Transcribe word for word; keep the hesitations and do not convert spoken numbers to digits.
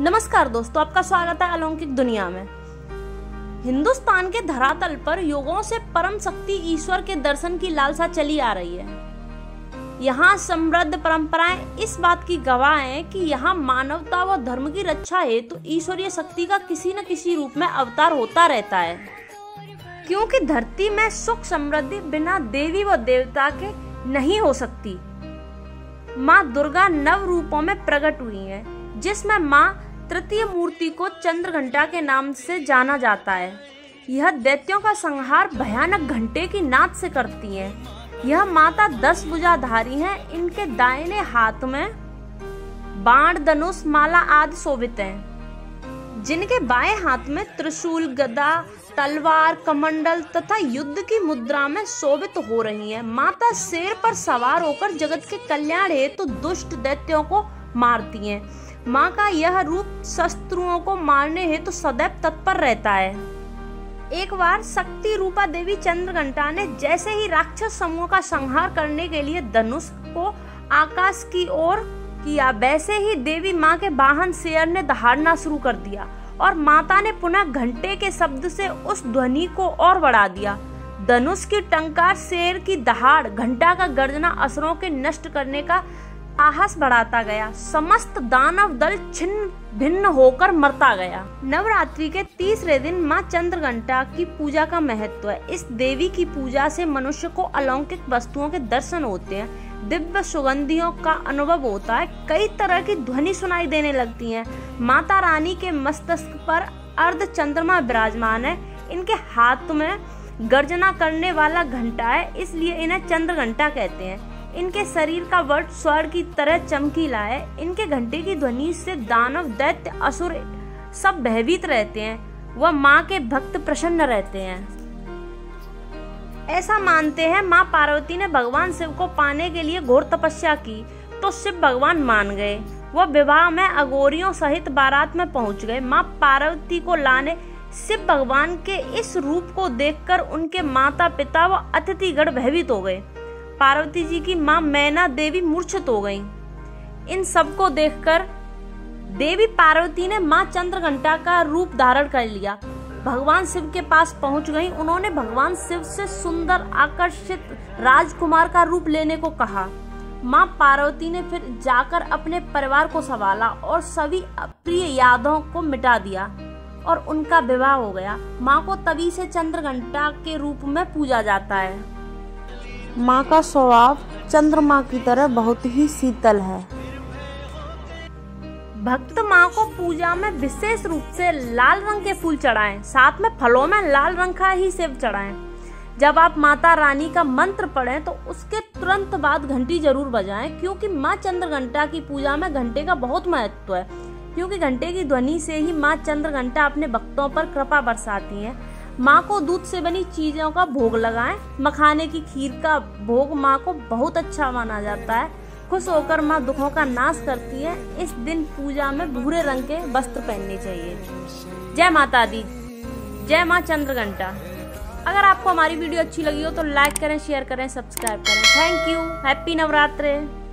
नमस्कार दोस्तों, आपका स्वागत है अलौकिक दुनिया में। हिंदुस्तान के धरातल पर युगों से परम शक्ति ईश्वर के दर्शन की लालसा चली आ रही है। यहाँ समृद्ध परंपराएं इस बात की गवाह हैं कि यहाँ मानवता व धर्म की रक्षा हेतु तो ईश्वरीय शक्ति का किसी न किसी रूप में अवतार होता रहता है, क्योंकि धरती में सुख समृद्धि बिना देवी व देवता के नहीं हो सकती। माँ दुर्गा नव रूपों में प्रकट हुई हैं, जिसमें माँ तृतीय मूर्ति को चंद्र घंटा के नाम से जाना जाता है। यह दैत्यों का संहार भयानक घंटे की नाद से करती हैं। यह माता दस भुजाधारी हैं। इनके दाहिने हाथ में बाण, धनुष, माला आदि शोभित हैं, जिनके बाएं हाथ में त्रिशूल, गदा, तलवार, कमंडल तथा युद्ध की मुद्रा में शोभित हो रही है। माता शेर पर सवार होकर जगत के कल्याण हेतु तो दुष्ट दैत्यों को मारती हैं। माँ का यह रूप शत्रुओं को मारने हेतु तो सदैव तत्पर रहता है। एक बार शक्ति रूपा देवी चंद्रघंटा ने जैसे ही राक्षस समूह का संहार करने के लिए धनुष को आकाश की ओर किया, वैसे ही देवी माँ के वाहन शेर ने दहाड़ना शुरू कर दिया और माता ने पुनः घंटे के शब्द से उस ध्वनि को और बढ़ा दिया। धनुष की टंकार, शेर की दहाड़, घंटा का गर्जना असुरों के नष्ट करने का आहस बढ़ाता गया। समस्त दानव दल छिन्न भिन्न होकर मरता गया। नवरात्रि के तीसरे दिन माँ चंद्रघंटा की पूजा का महत्व है। इस देवी की पूजा से मनुष्य को अलौकिक वस्तुओं के दर्शन होते हैं, दिव्य सुगंधियों का अनुभव होता है, कई तरह की ध्वनि सुनाई देने लगती हैं। माता रानी के मस्तिष्क पर अर्ध चंद्रमा विराजमान है। इनके हाथ में गर्जना करने वाला घंटा है, इसलिए इन्हें चंद्रघंटा कहते हैं। इनके शरीर का वट स्वर्ण की तरह चमकीला है। इनके घंटे की ध्वनि से दानव, दैत्य, असुर सब भयभीत रहते हैं व माँ के भक्त प्रसन्न रहते हैं। ऐसा मानते हैं माँ पार्वती ने भगवान शिव को पाने के लिए घोर तपस्या की तो शिव भगवान मान गए। वह विवाह में अघोरियों सहित बारात में पहुंच गए। माँ पार्वती को लाने शिव भगवान के इस रूप को देखकर उनके माता पिता व अतिथिगण भयभीत हो गए। पार्वती जी की मां मैना देवी मूर्छित हो गईं। इन सबको देखकर देवी पार्वती ने मां चंद्रघंटा का रूप धारण कर लिया, भगवान शिव के पास पहुंच गईं। उन्होंने भगवान शिव से सुंदर आकर्षित राजकुमार का रूप लेने को कहा। मां पार्वती ने फिर जाकर अपने परिवार को संभाला और सभी अप्रिय यादों को मिटा दिया और उनका विवाह हो गया। माँ को तभी से चंद्रघंटा के रूप में पूजा जाता है। माँ का स्वभाव चंद्रमा की तरह बहुत ही शीतल है। भक्त माँ को पूजा में विशेष रूप से लाल रंग के फूल चढ़ाएं, साथ में फलों में लाल रंग का ही सेब चढ़ाएं। जब आप माता रानी का मंत्र पढ़ें तो उसके तुरंत बाद घंटी जरूर बजाएं, क्योंकि माँ चंद्रघंटा की पूजा में घंटे का बहुत महत्व है। क्योंकि घंटे की ध्वनि से ही माँ चंद्रघंटा अपने भक्तों पर कृपा बरसाती है। माँ को दूध से बनी चीज़ों का भोग लगाएं। मखाने की खीर का भोग माँ को बहुत अच्छा माना जाता है। खुश होकर माँ दुखों का नाश करती है। इस दिन पूजा में भूरे रंग के वस्त्र पहनने चाहिए। जय माता दी, जय माँ चंद्रघंटा। अगर आपको हमारी वीडियो अच्छी लगी हो तो लाइक करें, शेयर करें, सब्सक्राइब करें। Thank you. हैप्पी नवरात्रि।